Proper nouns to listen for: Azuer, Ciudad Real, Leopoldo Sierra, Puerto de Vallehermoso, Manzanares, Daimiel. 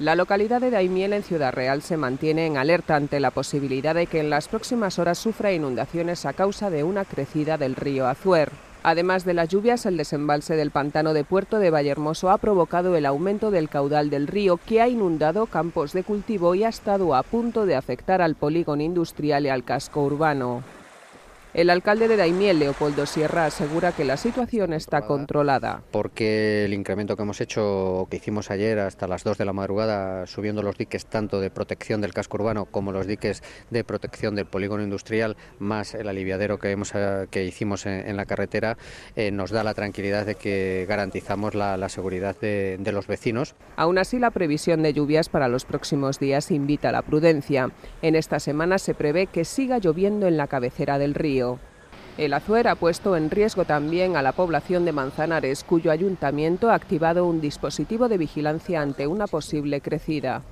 La localidad de Daimiel en Ciudad Real se mantiene en alerta ante la posibilidad de que en las próximas horas sufra inundaciones a causa de una crecida del río Azuer. Además de las lluvias, el desembalse del pantano de Puerto de Vallehermoso ha provocado el aumento del caudal del río, que ha inundado campos de cultivo y ha estado a punto de afectar al polígono industrial y al casco urbano. El alcalde de Daimiel, Leopoldo Sierra, asegura que la situación está controlada. Porque el incremento que hemos hecho, que hicimos ayer hasta las 2 de la madrugada, subiendo los diques tanto de protección del casco urbano como los diques de protección del polígono industrial, más el aliviadero que hicimos en la carretera, nos da la tranquilidad de que garantizamos la seguridad de los vecinos. Aún así, la previsión de lluvias para los próximos días invita a la prudencia. En esta semana se prevé que siga lloviendo en la cabecera del río. El Azuer ha puesto en riesgo también a la población de Manzanares, cuyo ayuntamiento ha activado un dispositivo de vigilancia ante una posible crecida.